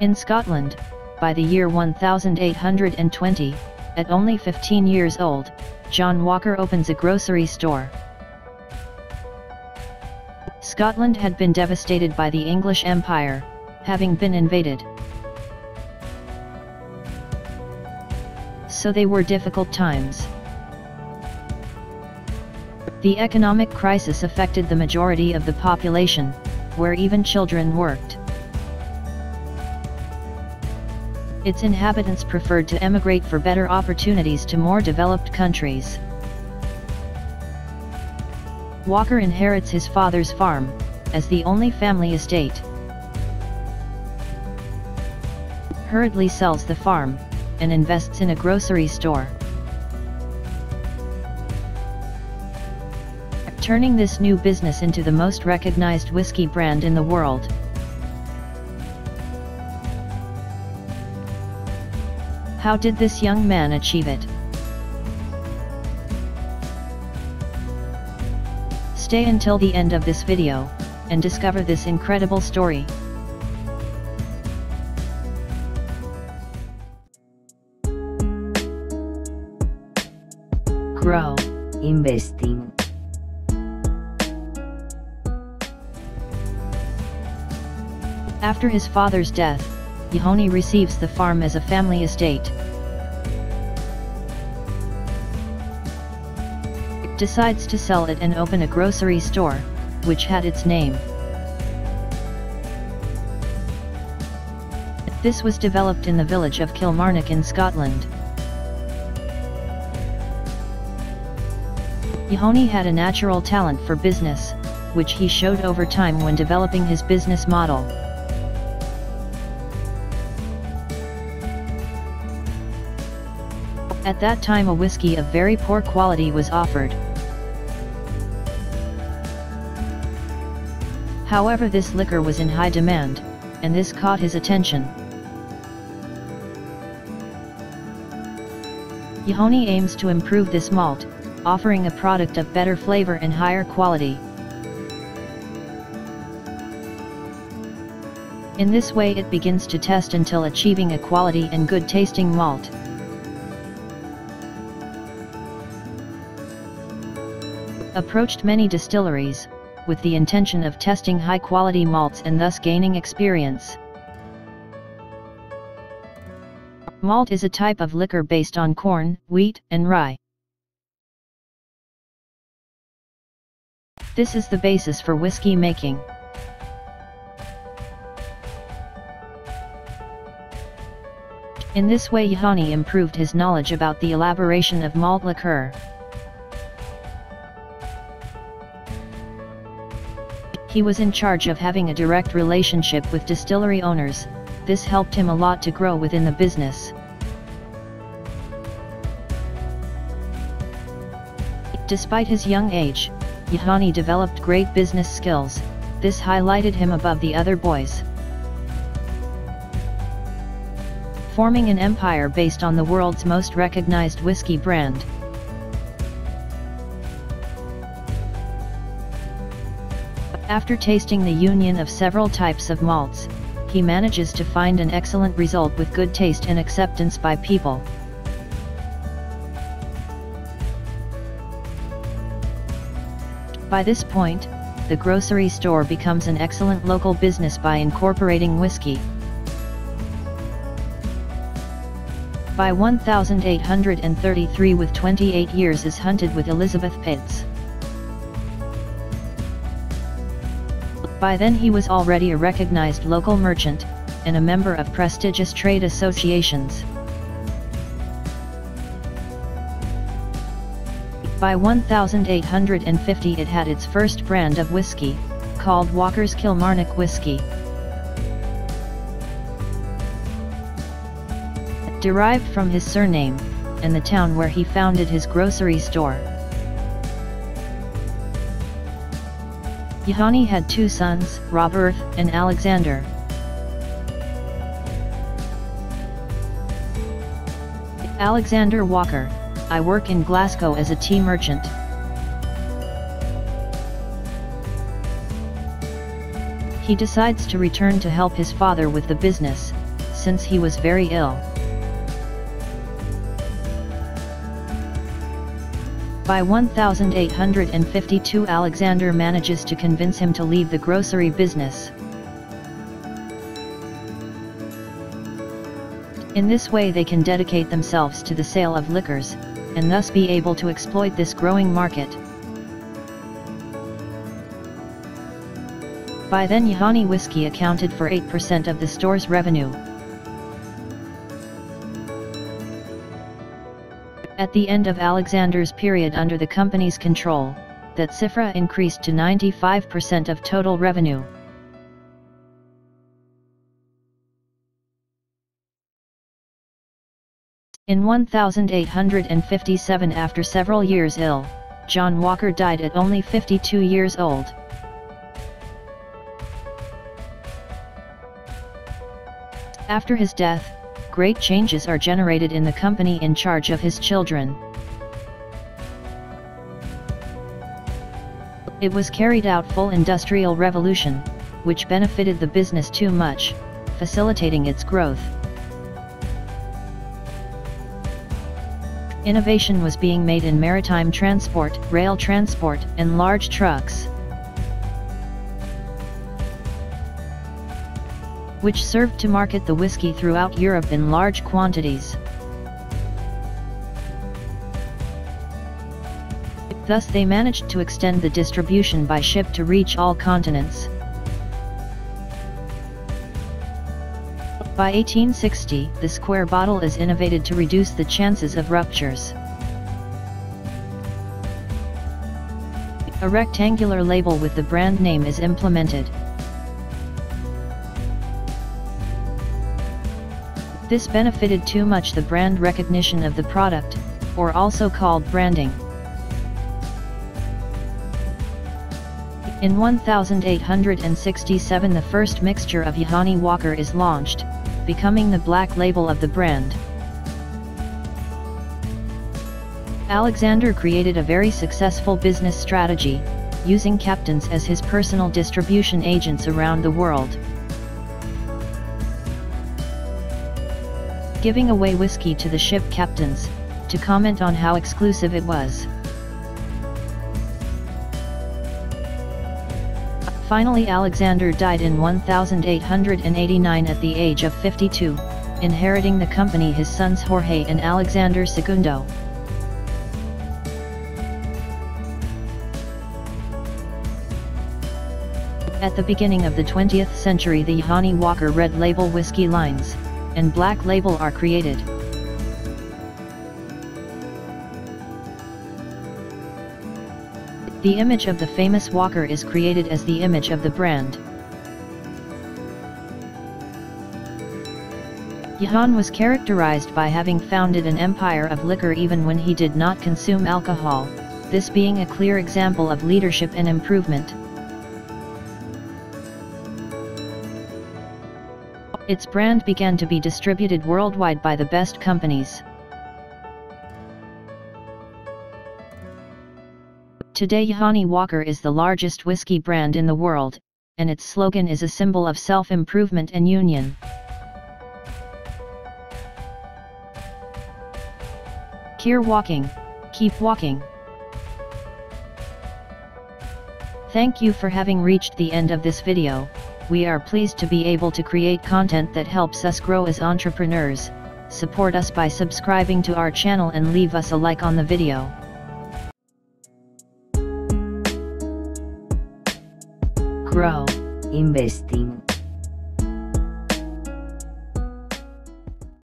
In Scotland, by the year 1820, at only 15 years old, John Walker opens a grocery store. Scotland had been devastated by the English Empire, having been invaded. So they were difficult times. The economic crisis affected the majority of the population, where even children worked. Its inhabitants preferred to emigrate for better opportunities to more developed countries. Walker inherits his father's farm, as the only family estate. Hurriedly sells the farm, and invests in a grocery store. Turning this new business into the most recognized whiskey brand in the world. How did this young man achieve it? Stay until the end of this video, and discover this incredible story. Grow investing. After his father's death, Yohani receives the farm as a family estate. Decides to sell it and open a grocery store, which had its name. This was developed in the village of Kilmarnock in Scotland. Yohani had a natural talent for business, which he showed over time when developing his business model. At that time, a whiskey of very poor quality was offered. However, this liquor was in high demand, and this caught his attention. Yohani aims to improve this malt, offering a product of better flavor and higher quality. In this way it begins to test until achieving a quality and good tasting malt. Approached many distilleries, with the intention of testing high quality malts and thus gaining experience. Malt is a type of liquor based on corn, wheat, and rye. This is the basis for whiskey making. In this way Yohani improved his knowledge about the elaboration of malt liquor. He was in charge of having a direct relationship with distillery owners. This helped him a lot to grow within the business. Despite his young age, Yohani developed great business skills. This highlighted him above the other boys. Forming an empire based on the world's most recognized whiskey brand. After tasting the union of several types of malts, he manages to find an excellent result with good taste and acceptance by people. By this point, the grocery store becomes an excellent local business by incorporating whiskey. By 1833, with 28 years, is hunted with Elizabeth Pitts. By then he was already a recognized local merchant, and a member of prestigious trade associations. By 1850 it had its first brand of whiskey, called Walker's Kilmarnock Whiskey. Derived from his surname, and the town where he founded his grocery store. Yohani had two sons, Robert and Alexander. Alexander Walker, I work in Glasgow as a tea merchant. He decides to return to help his father with the business, since he was very ill. By 1852, Alexander manages to convince him to leave the grocery business. In this way they can dedicate themselves to the sale of liquors, and thus be able to exploit this growing market. By then Yahani whiskey accounted for 8% of the store's revenue. At the end of Alexander's period under the company's control, that cifra increased to 95% of total revenue. In 1857, after several years ill, John Walker died at only 52 years old. After his death, great changes are generated in the company in charge of his children. It was carried out full industrial revolution, which benefited the business too much, facilitating its growth. Innovation was being made in maritime transport, rail transport, and large trucks, which served to market the whiskey throughout Europe in large quantities. Thus they managed to extend the distribution by ship to reach all continents. By 1860, the square bottle is innovated to reduce the chances of ruptures. A rectangular label with the brand name is implemented. This benefited too much the brand recognition of the product, or also called branding. In 1867, the first mixture of Yahani Walker is launched, becoming the black label of the brand. Alexander created a very successful business strategy, using captains as his personal distribution agents around the world, giving away whiskey to the ship captains, to comment on how exclusive it was. Finally, Alexander died in 1889 at the age of 52, inheriting the company his sons Jorge and Alexander Segundo. At the beginning of the 20th century, the Yahani Walker Red Label whiskey lines and black label are created. The image of the famous Walker is created as the image of the brand. Yahani was characterized by having founded an empire of liquor even when he did not consume alcohol, this being a clear example of leadership and improvement. Its brand began to be distributed worldwide by the best companies. Today Yahani Walker is the largest whiskey brand in the world, and its slogan is a symbol of self-improvement and union. Keep walking, keep walking. Thank you for having reached the end of this video. We are pleased to be able to create content that helps us grow as entrepreneurs. Support us by subscribing to our channel and leave us a like on the video. Grow Investing.